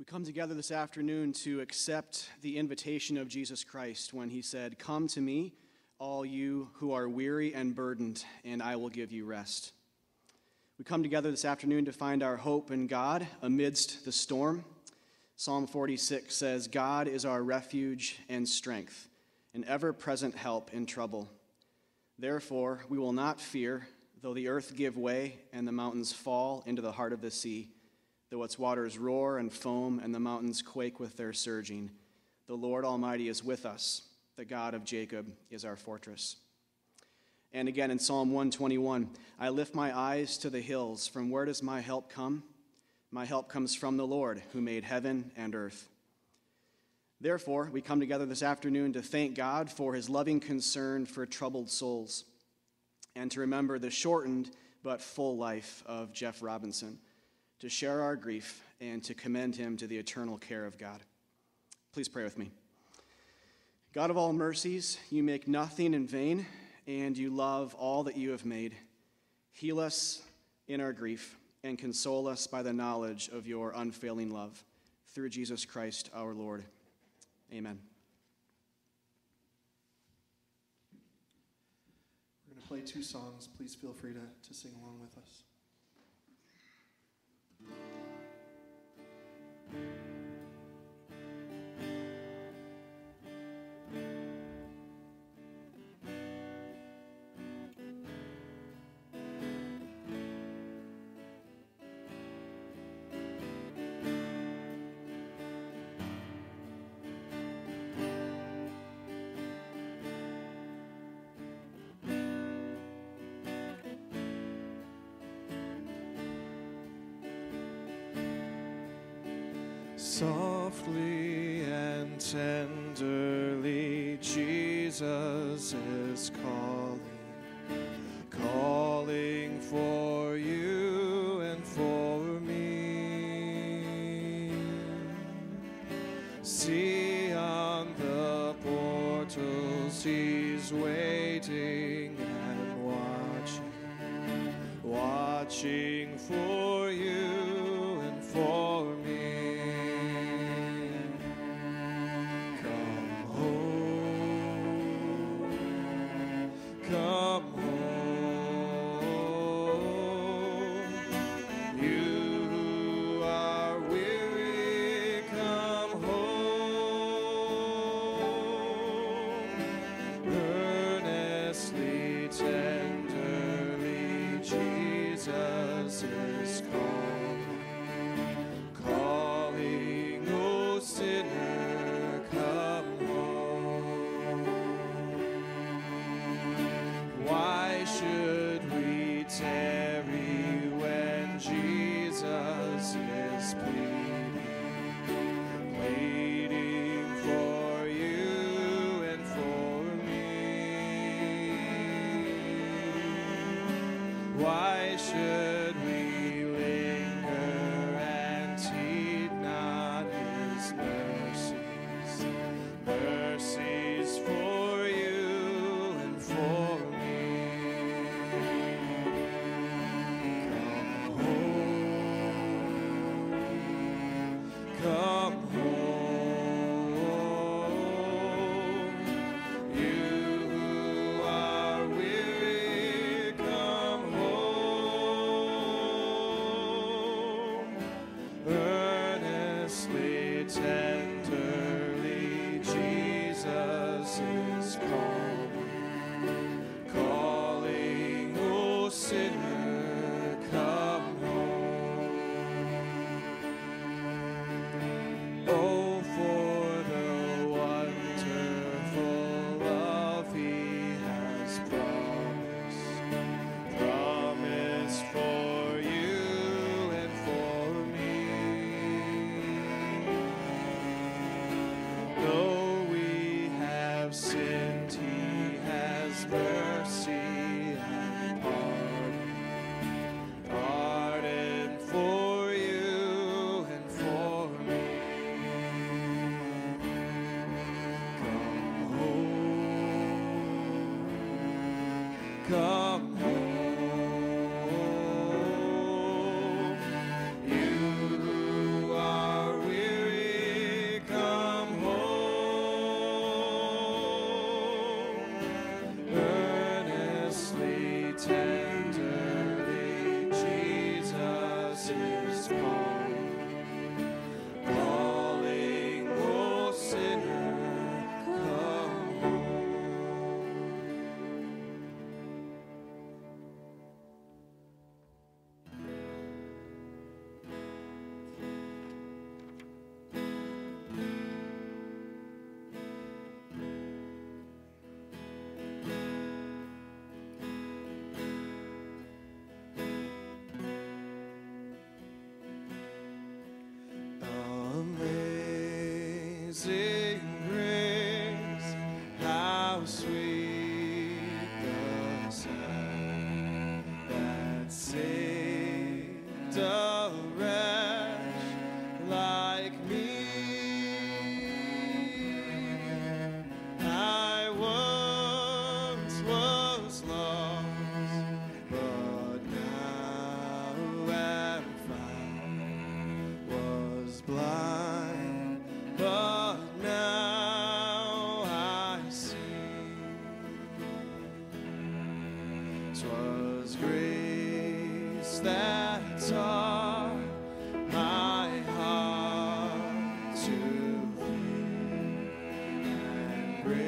We come together this afternoon to accept the invitation of Jesus Christ when he said, "Come to me, all you who are weary and burdened, and I will give you rest." We come together this afternoon to find our hope in God amidst the storm. Psalm 46 says, "God is our refuge and strength, an ever-present help in trouble. Therefore, we will not fear, though the earth give way and the mountains fall into the heart of the sea, though its waters roar and foam and the mountains quake with their surging. The Lord Almighty is with us. The God of Jacob is our fortress." And again in Psalm 121, "I lift my eyes to the hills. From where does my help come? My help comes from the Lord, who made heaven and earth." Therefore, we come together this afternoon to thank God for his loving concern for troubled souls, and to remember the shortened but full life of Jeff Robinson, to share our grief, and to commend him to the eternal care of God. Please pray with me. God of all mercies, you make nothing in vain, and you love all that you have made. Heal us in our grief, and console us by the knowledge of your unfailing love. Through Jesus Christ our Lord. Amen. We're going to play two songs. Please feel free to sing along with us. Softly and tenderly, Jesus is calling for you and for me. See, on the portals he's waiting and watching for you and for me. You are weary. amazing grace, how sweet the sound that saved a wretch like me. I once was lost, but now am found, was blind, but now I see. 'Twas grace that taught my heart to feel and break.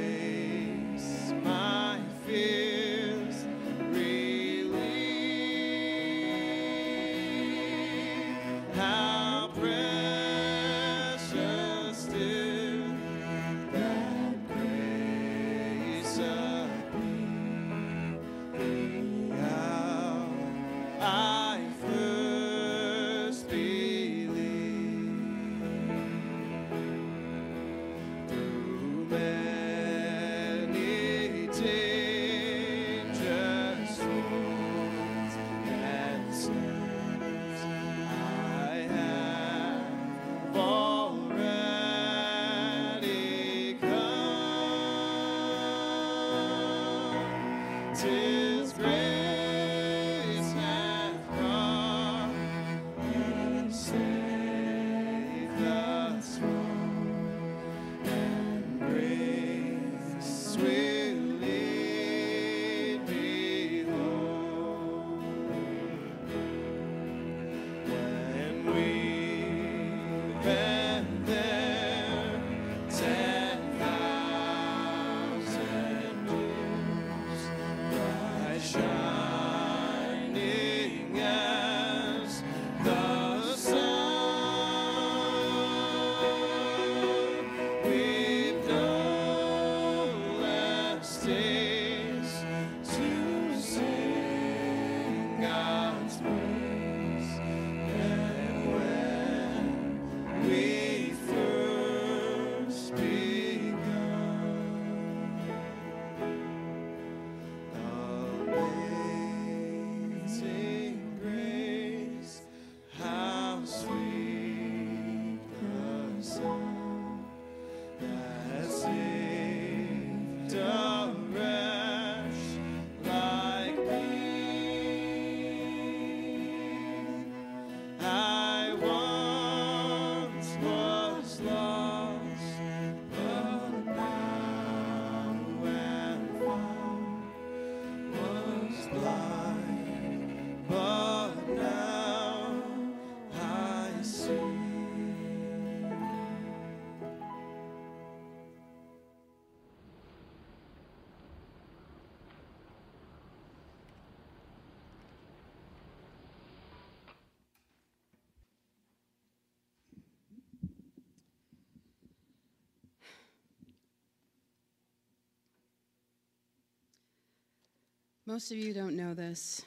Most of you don't know this,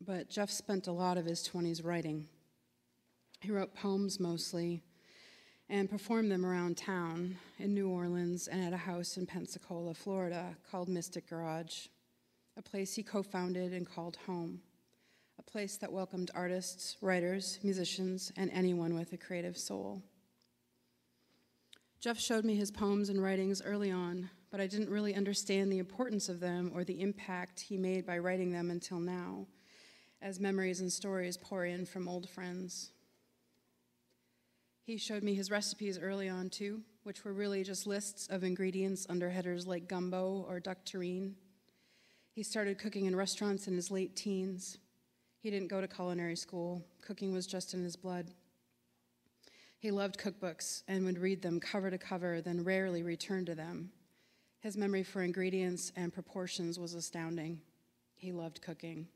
but Jeff spent a lot of his 20s writing. He wrote poems mostly and performed them around town in New Orleans and at a house in Pensacola, Florida called Mystic Garage, a place he co-founded and called home, a place that welcomed artists, writers, musicians, and anyone with a creative soul. Jeff showed me his poems and writings early on, but I didn't really understand the importance of them or the impact he made by writing them until now, as memories and stories pour in from old friends. He showed me his recipes early on too, which were really just lists of ingredients under headers like gumbo or duck terrine. He started cooking in restaurants in his late teens. He didn't go to culinary school. Cooking was just in his blood. He loved cookbooks and would read them cover to cover, then rarely return to them. His memory for ingredients and proportions was astounding. He loved cooking.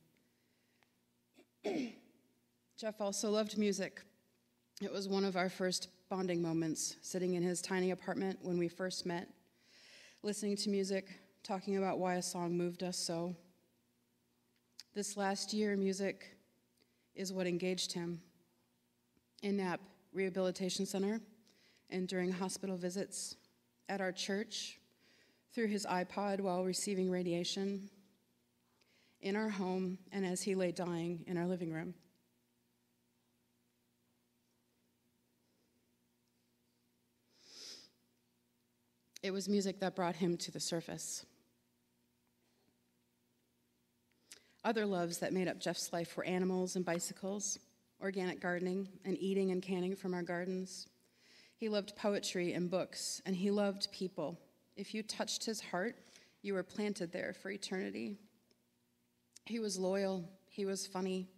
Jeff also loved music. It was one of our first bonding moments, sitting in his tiny apartment when we first met, listening to music, talking about why a song moved us so. This last year, music is what engaged him. In NAP Rehabilitation Center, and during hospital visits, at our church, through his iPod while receiving radiation, in our home, and as he lay dying in our living room. It was music that brought him to the surface. Other loves that made up Jeff's life were animals and bicycles, organic gardening, and eating and canning from our gardens. He loved poetry and books, and he loved people. If you touched his heart, you were planted there for eternity. He was loyal, he was funny.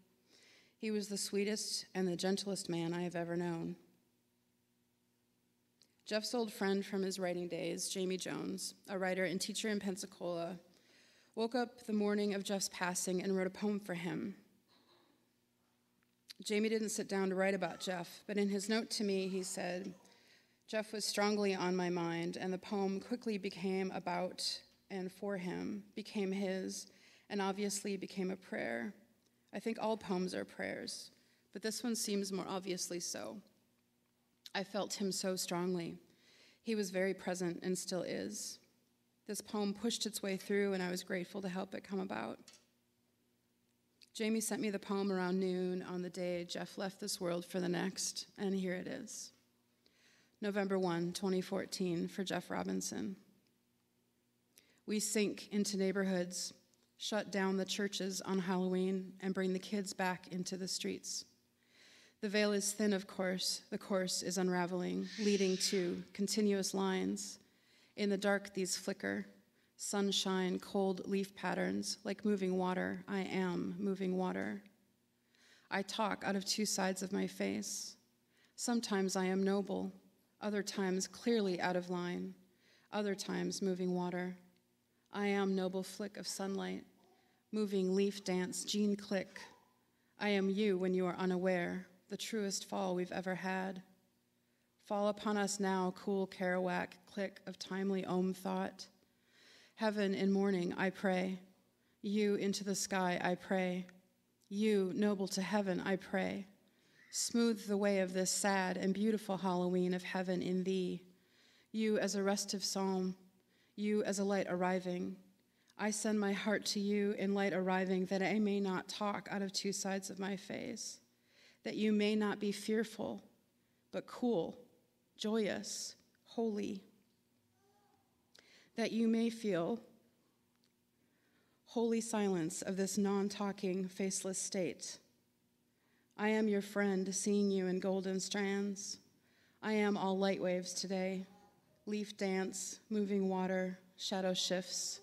He was the sweetest and the gentlest man I have ever known. Jeff's old friend from his writing days, Jamie Jones, a writer and teacher in Pensacola, woke up the morning of Jeff's passing and wrote a poem for him. Jamie didn't sit down to write about Jeff, but in his note to me, he said, "Jeff was strongly on my mind, and the poem quickly became about and for him, became his, and obviously became a prayer. I think all poems are prayers, but this one seems more obviously so. I felt him so strongly. He was very present and still is. This poem pushed its way through, and I was grateful to help it come about." Jamie sent me the poem around noon on the day Jeff left this world for the next, and here it is. November 1, 2014, for Jeff Robinson. We sink into neighborhoods, shut down the churches on Halloween, and bring the kids back into the streets. The veil is thin, of course. The course is unraveling, leading to continuous lines. In the dark, these flicker. Sunshine, cold leaf patterns, like moving water. I am moving water. I talk out of two sides of my face. Sometimes I am noble. Other times clearly out of line, other times moving water. I am noble flick of sunlight, moving leaf dance, gene click. I am you when you are unaware, the truest fall we've ever had. Fall upon us now, cool Kerouac, click of timely ohm thought. Heaven in morning, I pray. You into the sky, I pray. You, noble to heaven, I pray. Smooth the way of this sad and beautiful Halloween of heaven in thee. You as a restive psalm, you as a light arriving. I send my heart to you in light arriving, that I may not talk out of two sides of my face, that you may not be fearful, but cool, joyous, holy, that you may feel holy silence of this non-talking, faceless state. I am your friend, seeing you in golden strands. I am all light waves today. Leaf dance, moving water, shadow shifts.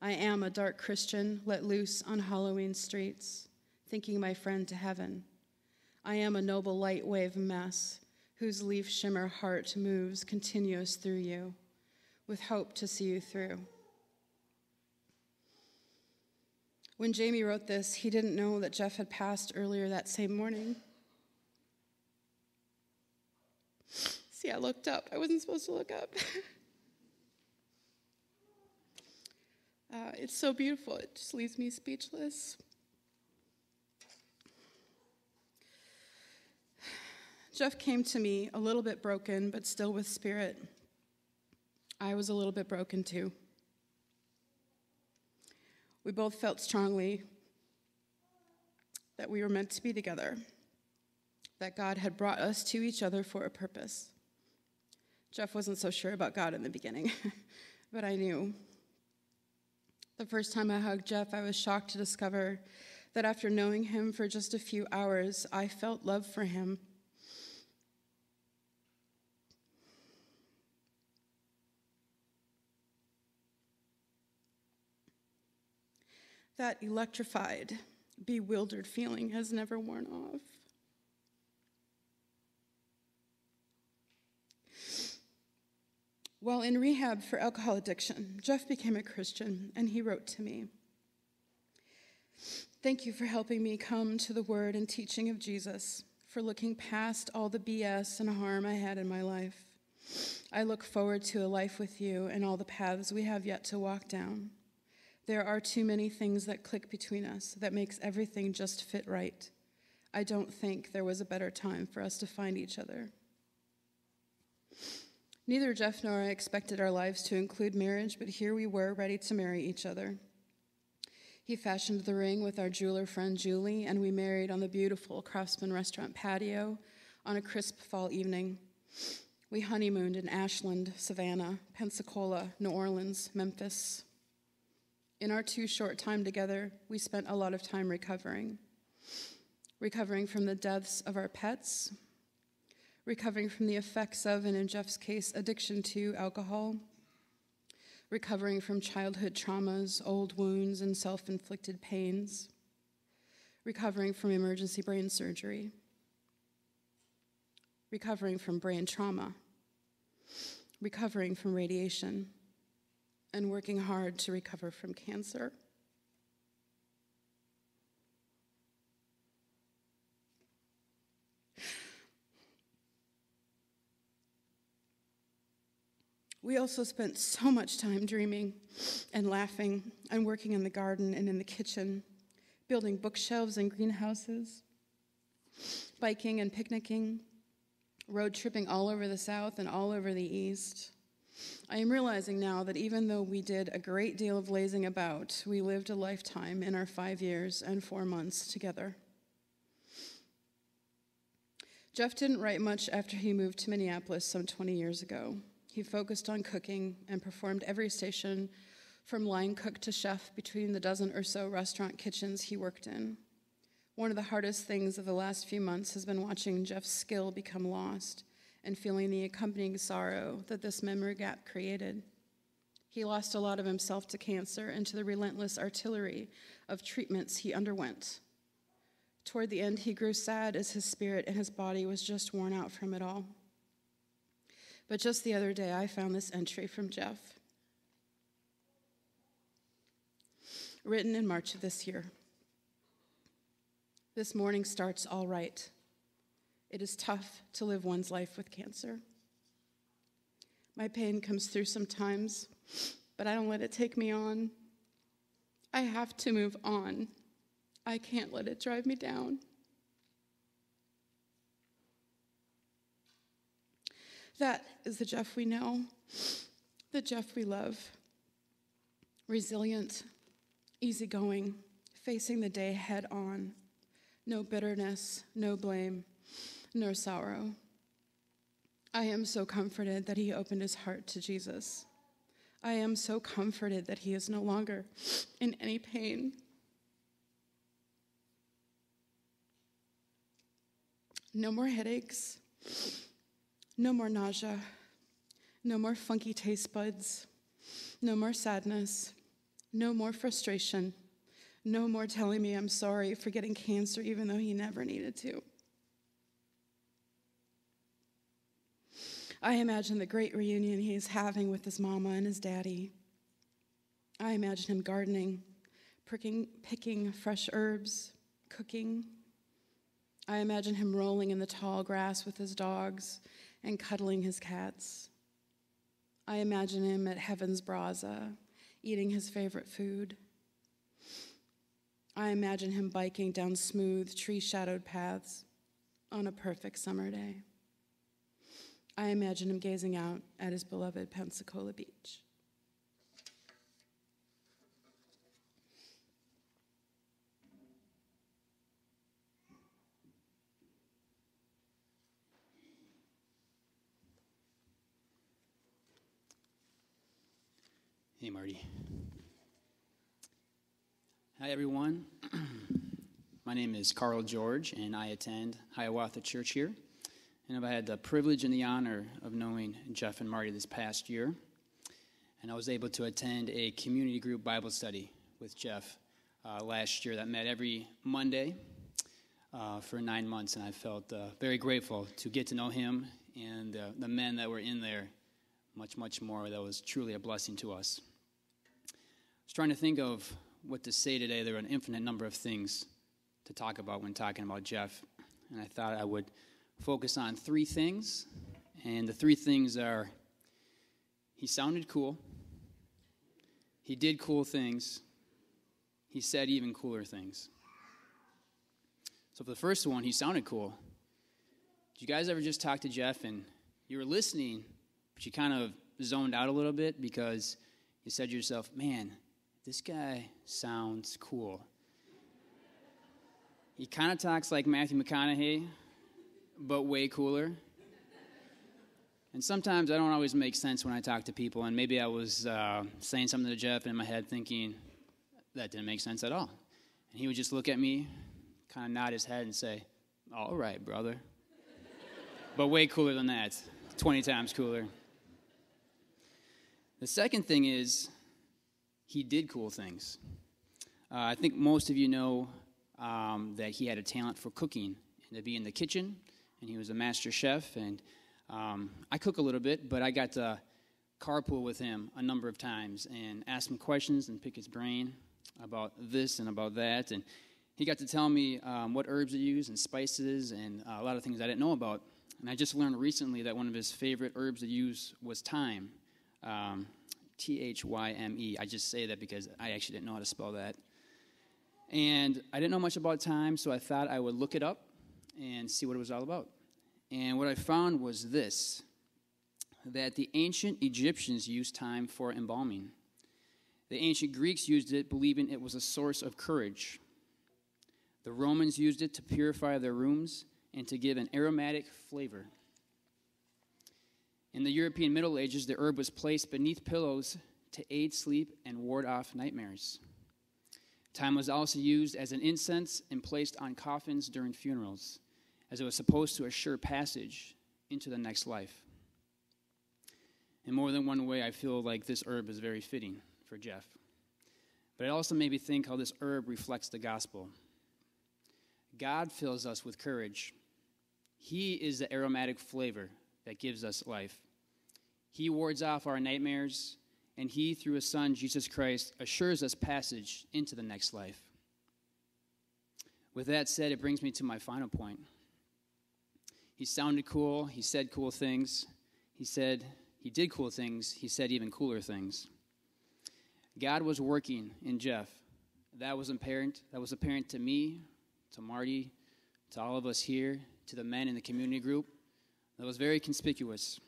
I am a dark Christian, let loose on Halloween streets, thinking my friend to heaven. I am a noble light wave mess, whose leaf shimmer heart moves continuous through you, with hope to see you through. When Jamie wrote this, he didn't know that Jeff had passed earlier that same morning. See, I looked up. I wasn't supposed to look up. It's so beautiful. It just leaves me speechless. Jeff came to me a little bit broken, but still with spirit. I was a little bit broken, too. We both felt strongly that we were meant to be together, that God had brought us to each other for a purpose. Jeff wasn't so sure about God in the beginning, but I knew. The first time I hugged Jeff, I was shocked to discover that after knowing him for just a few hours, I felt love for him. That electrified, bewildered feeling has never worn off. While in rehab for alcohol addiction, Jeff became a Christian, and he wrote to me, "Thank you for helping me come to the word and teaching of Jesus, for looking past all the BS and harm I had in my life. I look forward to a life with you and all the paths we have yet to walk down. There are too many things that click between us that makes everything just fit right. I don't think there was a better time for us to find each other." Neither Jeff nor I expected our lives to include marriage, but here we were, ready to marry each other. He fashioned the ring with our jeweler friend Julie, and we married on the beautiful Craftsman restaurant patio on a crisp fall evening. We honeymooned in Ashland, Savannah, Pensacola, New Orleans, Memphis. In our too short time together, we spent a lot of time recovering. Recovering from the deaths of our pets, recovering from the effects of, and in Jeff's case, addiction to alcohol, recovering from childhood traumas, old wounds, and self-inflicted pains, recovering from emergency brain surgery, recovering from brain trauma, recovering from radiation, and working hard to recover from cancer. We also spent so much time dreaming and laughing and working in the garden and in the kitchen, building bookshelves and greenhouses, biking and picnicking, road tripping all over the South and all over the East. I am realizing now that even though we did a great deal of lazing about, we lived a lifetime in our 5 years and 4 months together. Jeff didn't write much after he moved to Minneapolis some 20 years ago. He focused on cooking and performed every station from line cook to chef between the dozen or so restaurant kitchens he worked in. One of the hardest things of the last few months has been watching Jeff's skill become lost and feeling the accompanying sorrow that this memory gap created. He lost a lot of himself to cancer and to the relentless artillery of treatments he underwent. Toward the end, he grew sad as his spirit and his body was just worn out from it all. But just the other day, I found this entry from Jeff, written in March of this year. This morning starts all right. It is tough to live one's life with cancer. My pain comes through sometimes, but I don't let it take me on. I have to move on. I can't let it drive me down. That is the Jeff we know, the Jeff we love. Resilient, easygoing, facing the day head on. No bitterness, no blame, no sorrow. I am so comforted that he opened his heart to Jesus. I am so comforted that he is no longer in any pain. No more headaches. No more nausea, no more funky taste buds, no more sadness, no more frustration, no more telling me I'm sorry for getting cancer even though he never needed to. I imagine the great reunion he's having with his mama and his daddy. I imagine him gardening, picking fresh herbs, cooking. I imagine him rolling in the tall grass with his dogs and cuddling his cats. I imagine him at Heaven's Braza, eating his favorite food. I imagine him biking down smooth, tree-shadowed paths on a perfect summer day. I imagine him gazing out at his beloved Pensacola Beach. Hey, Marty. Hi, everyone. My name is Carl George, and I attend Hiawatha Church here. And I've had the privilege and the honor of knowing Jeff and Marty this past year. And I was able to attend a community group Bible study with Jeff last year that met every Monday for 9 months. And I felt very grateful to get to know him and the men that were in there. Much, much more. That was truly a blessing to us. I was trying to think of what to say today. There were an infinite number of things to talk about when talking about Jeff, and I thought I would focus on three things, and the three things are: he sounded cool, he did cool things, he said even cooler things. So for the first one, he sounded cool. Did you guys ever just talk to Jeff and you were listening But you kind of zoned out a little bit because you said to yourself, man, this guy sounds cool. He kind of talks like Matthew McConaughey, but way cooler. And sometimes I don't always make sense when I talk to people, and maybe I was saying something to Jeff in my head thinking, that didn't make sense at all. And he would just look at me, kind of nod his head and say, all right, brother. But way cooler than that, 20 times cooler. The second thing is, he did cool things. I think most of you know that he had a talent for cooking, and to be in the kitchen, and he was a master chef, and I cook a little bit, but I got to carpool with him a number of times and ask him questions and pick his brain about this and about that, and he got to tell me what herbs to use and spices and a lot of things I didn't know about. And I just learned recently that one of his favorite herbs to use was thyme, T-H-Y-M-E. I just say that because I actually didn't know how to spell that. And I didn't know much about thyme, so I thought I would look it up and see what it was all about. And what I found was this, that the ancient Egyptians used thyme for embalming. The ancient Greeks used it, believing it was a source of courage. The Romans used it to purify their rooms and to give an aromatic flavor. In the European Middle Ages, the herb was placed beneath pillows to aid sleep and ward off nightmares. Thyme was also used as an incense and placed on coffins during funerals, as it was supposed to assure passage into the next life. In more than one way, I feel like this herb is very fitting for Jeff. But it also made me think how this herb reflects the gospel. God fills us with courage. He is the aromatic flavor that gives us life. He wards off our nightmares, and he, through his Son, Jesus Christ, assures us passage into the next life. With that said, it brings me to my final point. He sounded cool. He said cool things. He said he did cool things. He said even cooler things. God was working in Jeff. That was apparent to me, to Marty, to all of us here, to the men in the community group. That was very conspicuous.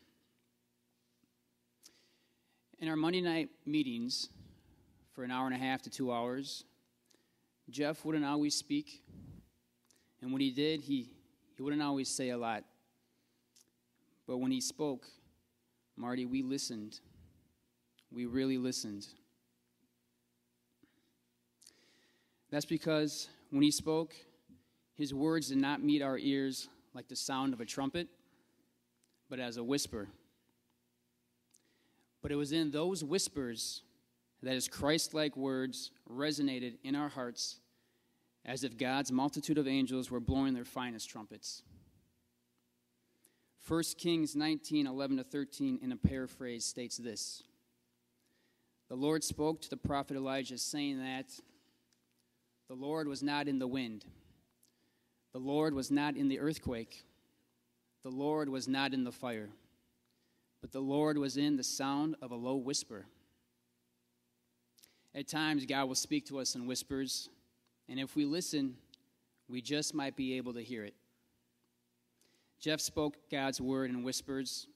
In our Monday night meetings, for an hour and a half to 2 hours, Jeff wouldn't always speak. And when he did, he wouldn't always say a lot. But when he spoke, Marty, we listened. We really listened. That's because when he spoke, his words did not meet our ears like the sound of a trumpet, but as a whisper. But it was in those whispers that his Christ-like words resonated in our hearts as if God's multitude of angels were blowing their finest trumpets. 1 Kings 19, 11-13, in a paraphrase, states this. The Lord spoke to the prophet Elijah, saying that the Lord was not in the wind. The Lord was not in the earthquake. The Lord was not in the fire. But the Lord was in the sound of a low whisper. At times, God will speak to us in whispers, and if we listen, we just might be able to hear it. Jeff spoke God's word in whispers,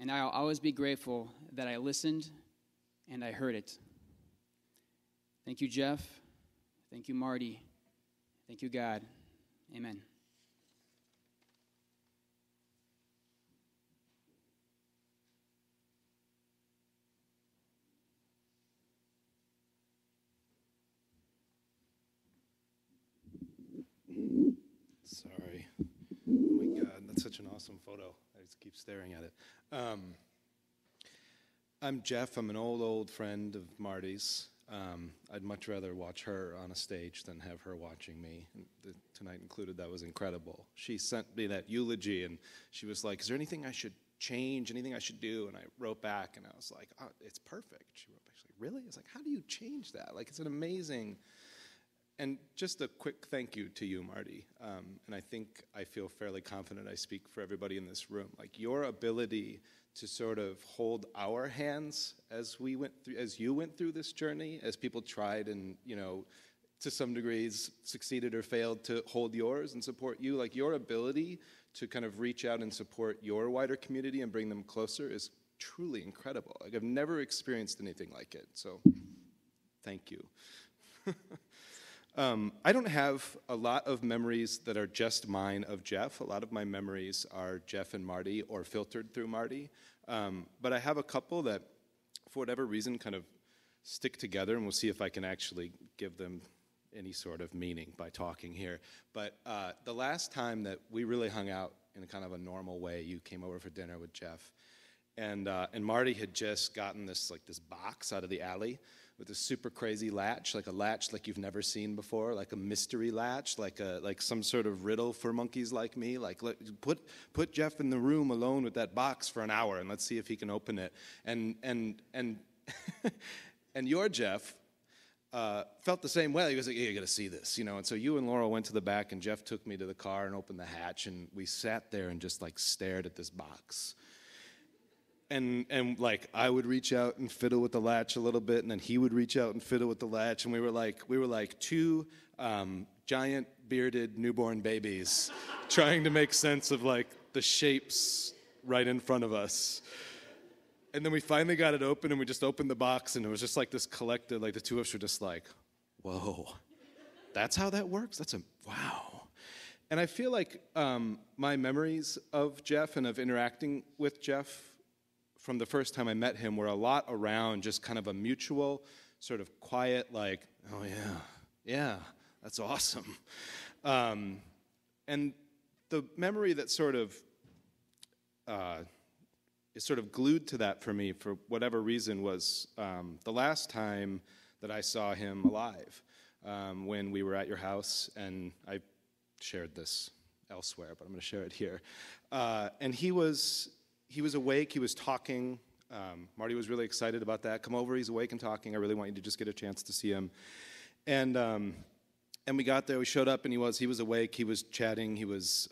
and I'll always be grateful that I listened and I heard it. Thank you, Jeff. Thank you, Marty. Thank you, God. Amen. Sorry. Oh my God, that's such an awesome photo. I just keep staring at it. I'm Jeff. I'm an old friend of Marty's. I'd much rather watch her on a stage than have her watching me. And tonight included, that was incredible. She sent me that eulogy, and she was like, is there anything I should change, anything I should do? And I wrote back, and I was like, oh, it's perfect. She wrote back, she's like, really? I was like, how do you change that? Like, it's an amazing... And just a quick thank you to you, Marty. And I think I feel fairly confident I speak for everybody in this room. Like, your ability to sort of hold our hands as you went through this journey, as people tried and, you know, to some degrees succeeded or failed to hold yours and support you. Like, your ability to kind of reach out and support your wider community and bring them closer is truly incredible. Like, I've never experienced anything like it, so thank you. I don't have a lot of memories that are just mine of Jeff. A lot of my memories are Jeff and Marty, or filtered through Marty. But I have a couple that, for whatever reason, kind of stick together, and we'll see if I can actually give them any sort of meaning by talking here. But the last time that we really hung out in a kind of a normal way, you came over for dinner with Jeff, and Marty had just gotten this box out of the alley with a super crazy latch, like a latch like you've never seen before, like a mystery latch, like some sort of riddle for monkeys like me, like put Jeff in the room alone with that box for an hour and let's see if he can open it. And and your Jeff felt the same way. He was like, "Hey, you gotta see this," you know. And so you and Laurel went to the back, and Jeff took me to the car and opened the hatch, and we sat there and just stared at this box. And I would reach out and fiddle with the latch a little bit, and then he would reach out and fiddle with the latch, and we were like two giant bearded newborn babies trying to make sense of the shapes right in front of us. And then we finally got it open, and we just opened the box, and it was just this collected, the two of us were just whoa, that's how that works? That's wow. And I feel my memories of Jeff and of interacting with Jeff from the first time I met him were a lot around just kind of a mutual sort of quiet, oh yeah, that's awesome. And the memory that sort of, is sort of glued to that for me, for whatever reason, was the last time that I saw him alive, when we were at your house, and I shared this elsewhere, but I'm gonna share it here. And he was awake, he was talking. Marty was really excited about that. Come over, he's awake and talking. I really want you to just get a chance to see him. And we got there, we showed up, and he was awake, he was chatting, he was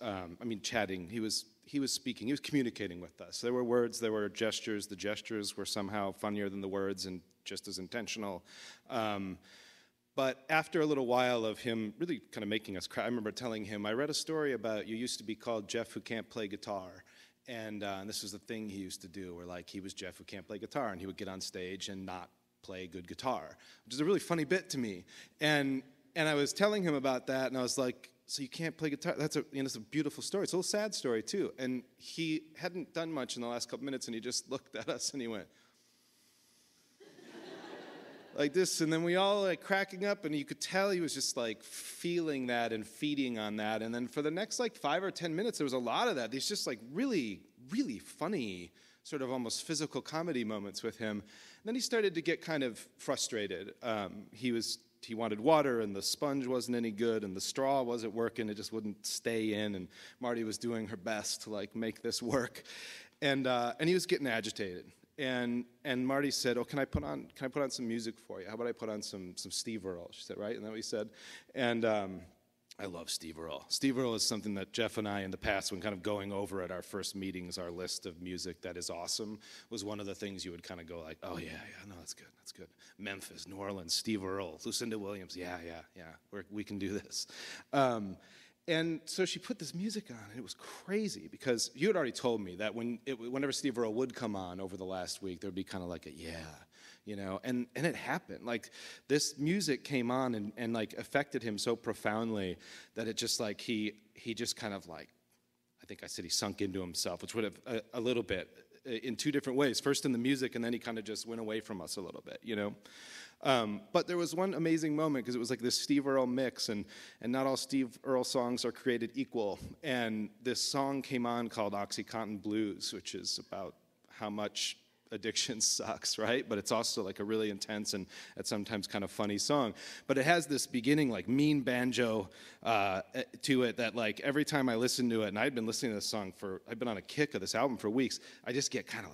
speaking, he was communicating with us. There were words, there were gestures. The gestures were somehow funnier than the words and just as intentional. But after a little while of him really kind of making us cry, I remember telling him, I read a story about you used to be called Jeff who can't play guitar. And this was the thing he used to do, where he was Jeff who can't play guitar, and he would get on stage and not play good guitar, which is a really funny bit to me. And I was telling him about that, and I was like, so you can't play guitar? That's it's a beautiful story. It's a little sad story, too. And he hadn't done much in the last couple minutes, and he just looked at us, and he went like this. And then we all cracking up, and you could tell he was just feeling that and feeding on that. And then for the next 5 or 10 minutes, there was a lot of that. These just really, really funny sort of almost physical comedy moments with him. And then he started to get kind of frustrated. He wanted water, and the sponge wasn't any good, and the straw wasn't working, it just wouldn't stay in, and Marty was doing her best to make this work. And he was getting agitated. And Marty said, oh, can I put on some music for you? How about I put on some Steve Earle? She said, right? And that what he said? And I love Steve Earle. Steve Earle is something that Jeff and I in the past, when kind of going over at our first meetings, our list of music that is awesome, was one of the things you would kind of go oh yeah, no, that's good. Memphis, New Orleans, Steve Earle, Lucinda Williams, yeah, we can do this. And so she put this music on, and it was crazy, because you had already told me that whenever Steve Earle would come on over the last week, there would be kind of a yeah. You know, and it happened. This music came on and affected him so profoundly that it just he just kind of I think I said he sunk into himself, which would have a little bit in two different ways. First in the music, and then he kind of just went away from us a little bit, you know. But there was one amazing moment, because it was this Steve Earle mix, and not all Steve Earle songs are created equal. And this song came on called Oxycontin Blues, which is about how much addiction sucks, right? But it's also a really intense and at sometimes kind of funny song. But it has this beginning mean banjo to it that every time I listen to it, and I've been listening to this song I've been on a kick of this album for weeks, I just get kind of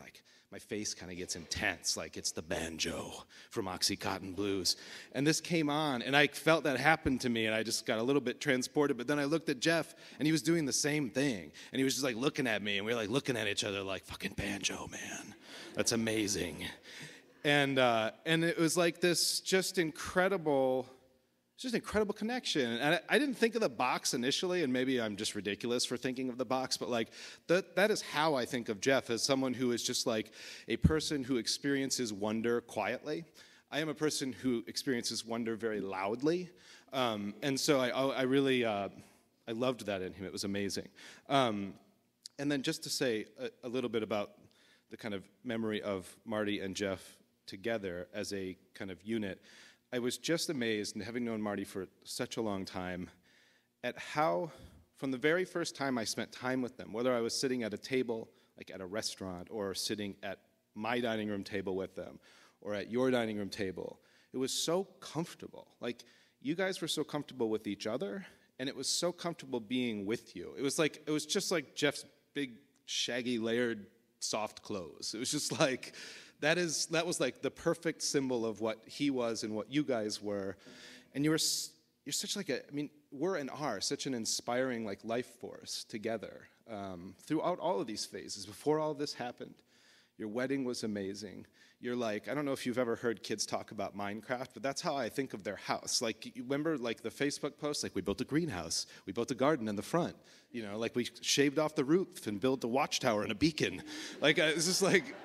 my face kind of gets intense, it's the banjo from Oxycontin Blues. And this came on, and I felt that happen to me, and I just got a little bit transported. But then I looked at Jeff, and he was doing the same thing. And he was just looking at me, and we were looking at each other fucking banjo, man. That's amazing. And it was this just incredible It's just an incredible connection. And I didn't think of the box initially, and maybe I'm just ridiculous for thinking of the box, but like that is how I think of Jeff, as someone who is just like a person who experiences wonder quietly. I am a person who experiences wonder very loudly. And so I really, I loved that in him. It was amazing. And then just to say a little bit about the kind of memory of Marti and Jeff together as a kind of unit, I was just amazed, and having known Marti for such a long time, at how, from the very first time I spent time with them, whether I was sitting at a table, like at a restaurant, or sitting at my dining room table with them, or at your dining room table, it was so comfortable. Like, you guys were so comfortable with each other, and it was so comfortable being with you. It was like, it was just like Jeff's big, shaggy, layered, soft clothes. It was just like, that was like the perfect symbol of what he was and what you guys were. And you're such like a, I mean, were and are such an inspiring like life force together throughout all of these phases. Before all this happened, your wedding was amazing. You're like, I don't know if you've ever heard kids talk about Minecraft, but that's how I think of their house. Like, you remember like the Facebook post, like we built a greenhouse, we built a garden in the front, you know, like we shaved off the roof and built a watchtower and a beacon. Like, it's just like,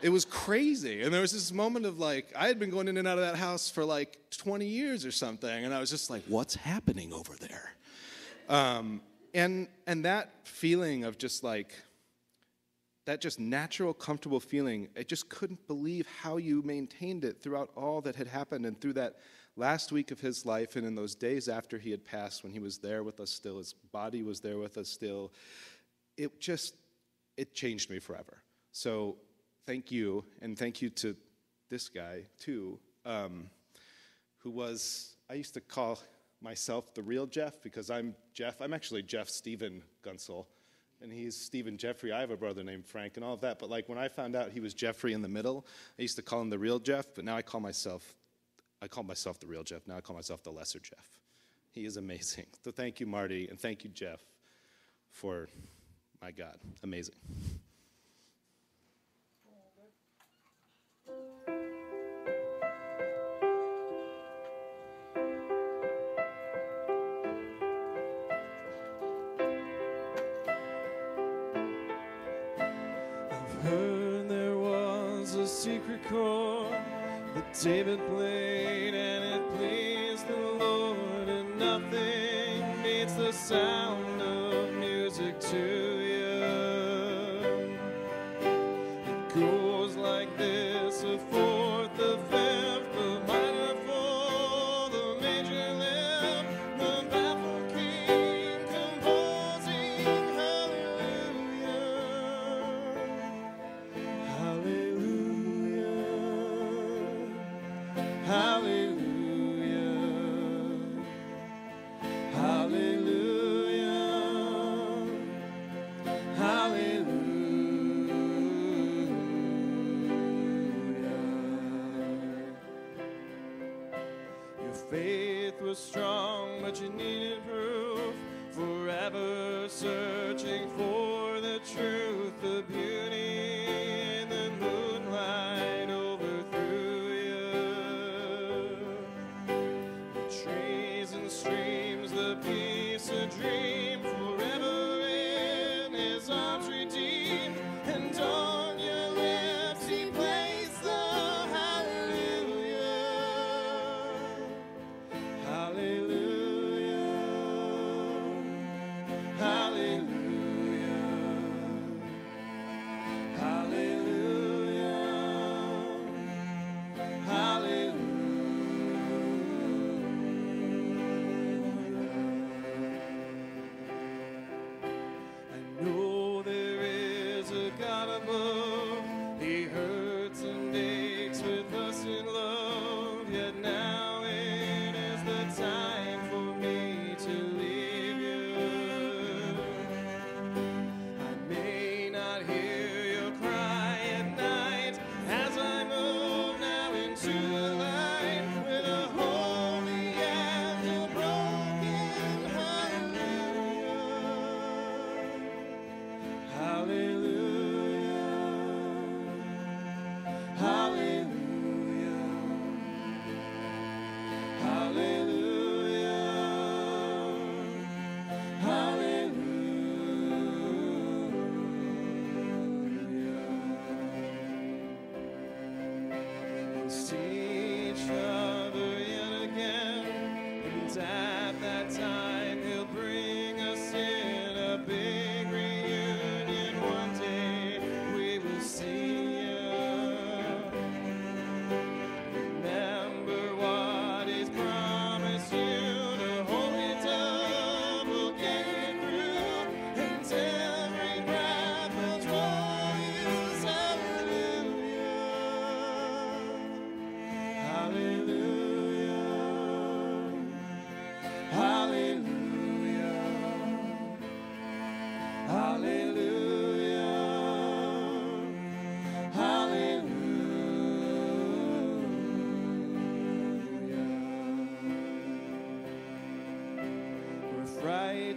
it was crazy. And there was this moment of like, I had been going in and out of that house for like 20 years or something, and I was just like, what's happening over there? And that feeling of just like, that just natural, comfortable feeling, I just couldn't believe how you maintained it throughout all that had happened and through that last week of his life and in those days after he had passed when he was there with us still, his body was there with us still. It just, it changed me forever. So thank you, and thank you to this guy too, who was, I used to call myself the real Jeff because I'm Jeff, I'm actually Jeff Severns Guntzel. And he's Stephen Jeffrey. I have a brother named Frank and all of that. But like when I found out he was Jeffrey in the middle, I used to call him the real Jeff. But now I call myself the real Jeff. Now I call myself the lesser Jeff. He is amazing. So thank you, Marti, and thank you, Jeff, for, my God, amazing. Secret chord that David played, and it pleased the Lord, and nothing beats the sound of music to you. It goes like this, a fourth, a fifth, a minor fourth, a major lift, the baffled king composing hallelujah, hallelujah. Hallelujah, hallelujah, hallelujah. Your faith was strong, but you needed proof, forever searching for the truth, the beauty. Hallelujah,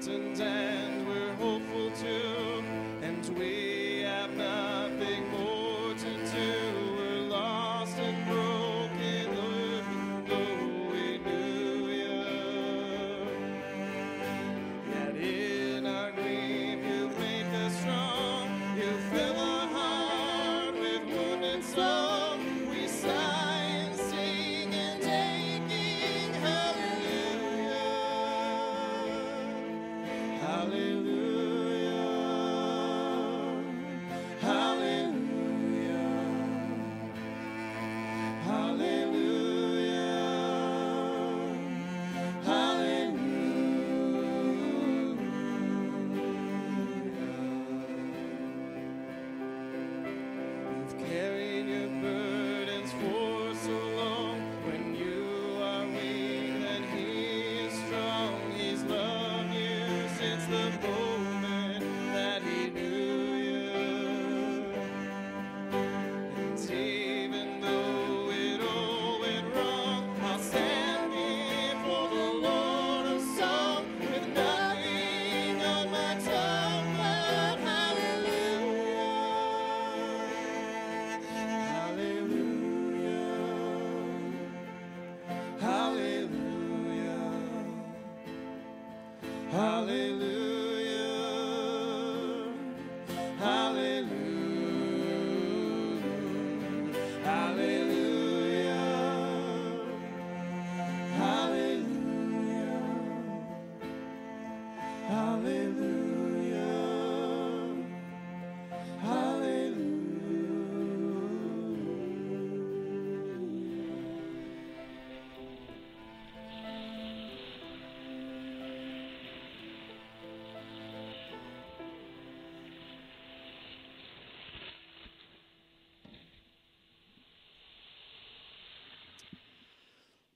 frightened and we're hopeful too, and we have nothing more to do. We're lost and broken, though we knew you. Yet in our grief you make us strong. You fill our heart with wounded soul. We sigh.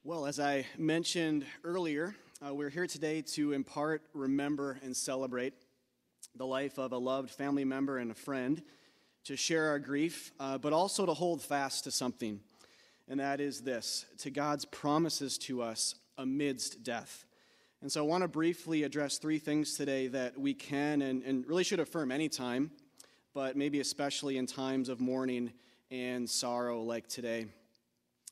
Well, as I mentioned earlier, we're here today to impart, remember, and celebrate the life of a loved family member and a friend, to share our grief, but also to hold fast to something, and that is this, to God's promises to us amidst death. And so I want to briefly address three things today that we can and really should affirm any time, but maybe especially in times of mourning and sorrow like today.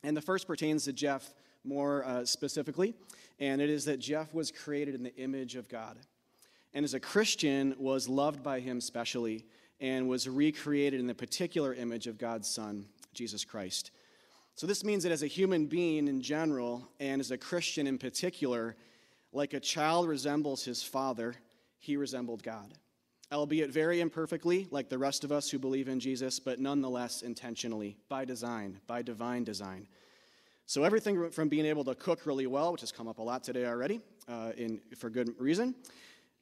And the first pertains to Jeff more specifically, and it is that Jeff was created in the image of God, and as a Christian was loved by him specially, and was recreated in the particular image of God's Son, Jesus Christ. So this means that as a human being in general, and as a Christian in particular, like a child resembles his father, he resembled God, albeit very imperfectly, like the rest of us who believe in Jesus, but nonetheless intentionally, by design, by divine design. So everything from being able to cook really well, which has come up a lot today already, for good reason,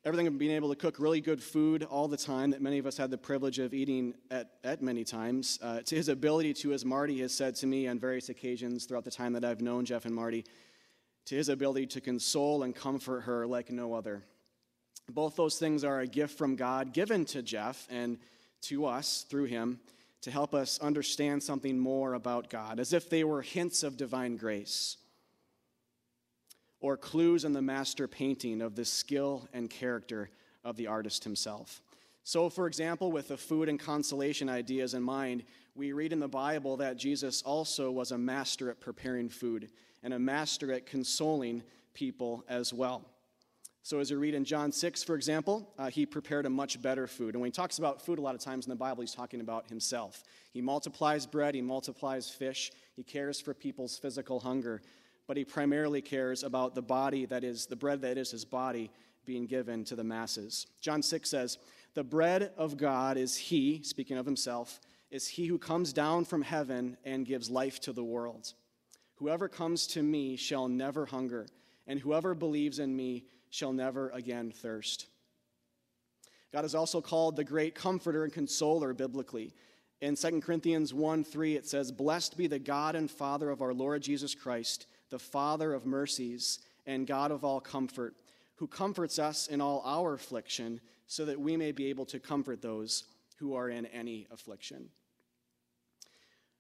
everything from being able to cook really good food all the time that many of us had the privilege of eating at many times, to his ability to, as Marty has said to me on various occasions throughout the time that I've known Jeff and Marty, to his ability to console and comfort her like no other. Both those things are a gift from God given to Jeff and to us through him, to help us understand something more about God, as if they were hints of divine grace or clues in the master painting of the skill and character of the artist himself. So, for example, with the food and consolation ideas in mind, we read in the Bible that Jesus also was a master at preparing food and a master at consoling people as well. So as you read in John 6, for example, he prepared a much better food. And when he talks about food a lot of times in the Bible, he's talking about himself. He multiplies bread, he multiplies fish, he cares for people's physical hunger, but he primarily cares about the body that is, the bread that is his body being given to the masses. John 6 says, "The bread of God is he," speaking of himself, "is he who comes down from heaven and gives life to the world. Whoever comes to me shall never hunger, and whoever believes in me shall never again thirst." God is also called the great comforter and consoler biblically. In 2 Corinthians 1:3, it says, "Blessed be the God and Father of our Lord Jesus Christ, the Father of mercies and God of all comfort, who comforts us in all our affliction, so that we may be able to comfort those who are in any affliction."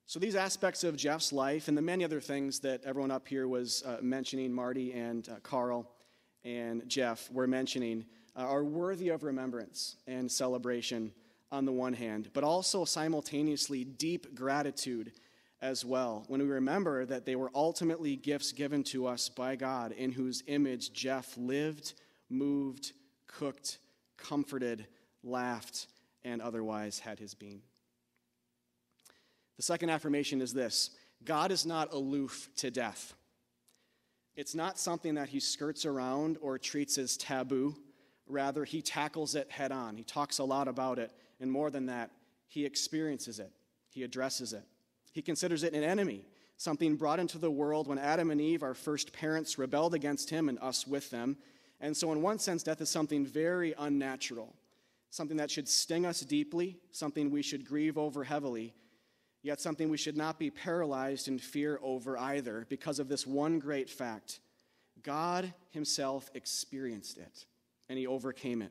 So these aspects of Jeff's life and the many other things that everyone up here was mentioning, Marty and Carl, and Jeff were mentioning, are worthy of remembrance and celebration on the one hand, but also simultaneously deep gratitude as well, when we remember that they were ultimately gifts given to us by God, in whose image Jeff lived, moved, cooked, comforted, laughed, and otherwise had his being. The second affirmation is this: God is not aloof to death. It's not something that he skirts around or treats as taboo. Rather, he tackles it head on. He talks a lot about it, and more than that, he experiences it. He addresses it. He considers it an enemy, something brought into the world when Adam and Eve, our first parents, rebelled against him and us with them. And so in one sense, death is something very unnatural, something that should sting us deeply, something we should grieve over heavily, yet something we should not be paralyzed in fear over either, because of this one great fact: God himself experienced it, and he overcame it.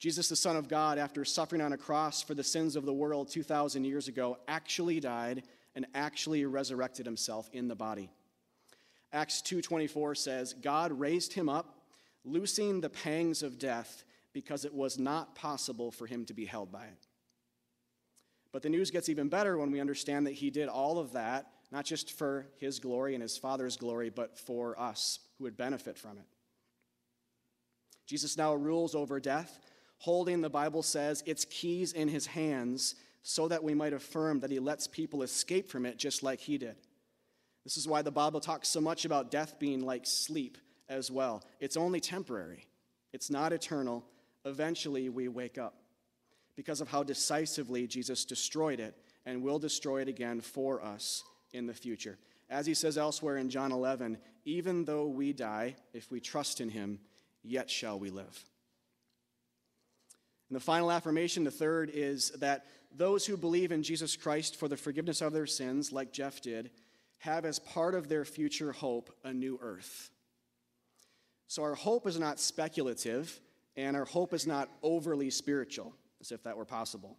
Jesus, the Son of God, after suffering on a cross for the sins of the world 2,000 years ago, actually died and actually resurrected himself in the body. Acts 2:24 says, God raised him up, loosing the pangs of death, because it was not possible for him to be held by it. But the news gets even better when we understand that he did all of that, not just for his glory and his Father's glory, but for us who would benefit from it. Jesus now rules over death, holding, the Bible says, its keys in his hands, so that we might affirm that he lets people escape from it just like he did. This is why the Bible talks so much about death being like sleep as well. It's only temporary. It's not eternal. Eventually we wake up, because of how decisively Jesus destroyed it and will destroy it again for us in the future. As he says elsewhere in John 11, even though we die, if we trust in him, yet shall we live. And the final affirmation, the third, is that those who believe in Jesus Christ for the forgiveness of their sins, like Jeff did, have as part of their future hope a new earth. So our hope is not speculative, and our hope is not overly spiritual, as if that were possible.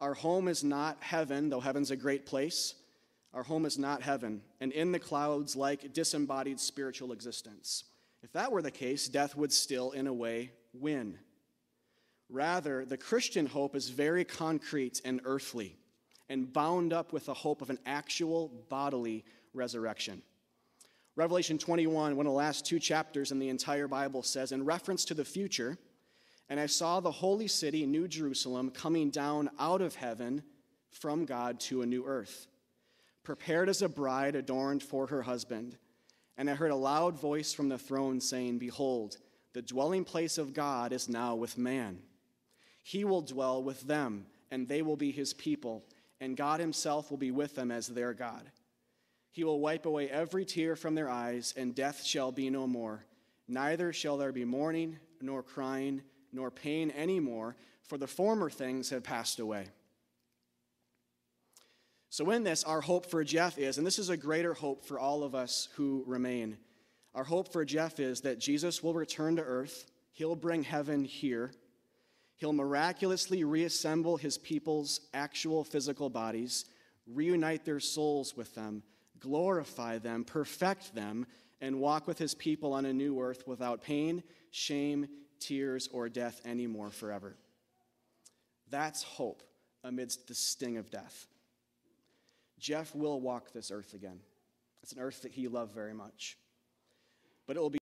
Our home is not heaven, though heaven's a great place. Our home is not heaven, and in the clouds like disembodied spiritual existence. If that were the case, death would still, in a way, win. Rather, the Christian hope is very concrete and earthly, and bound up with the hope of an actual bodily resurrection. Revelation 21, one of the last two chapters in the entire Bible, says, in reference to the future, and I saw the holy city, New Jerusalem, coming down out of heaven from God to a new earth, prepared as a bride adorned for her husband. And I heard a loud voice from the throne saying, behold, the dwelling place of God is now with man. He will dwell with them, and they will be his people, and God himself will be with them as their God. He will wipe away every tear from their eyes, and death shall be no more. Neither shall there be mourning, nor crying, nor pain anymore, for the former things have passed away. So in this, our hope for Jeff is, and this is a greater hope for all of us who remain, our hope for Jeff is that Jesus will return to earth. He'll bring heaven here. He'll miraculously reassemble his people's actual physical bodies, reunite their souls with them, glorify them, perfect them, and walk with his people on a new earth without pain, shame, tears, or death anymore forever. That's hope amidst the sting of death. Jeff will walk this earth again. It's an earth that he loved very much. But it will be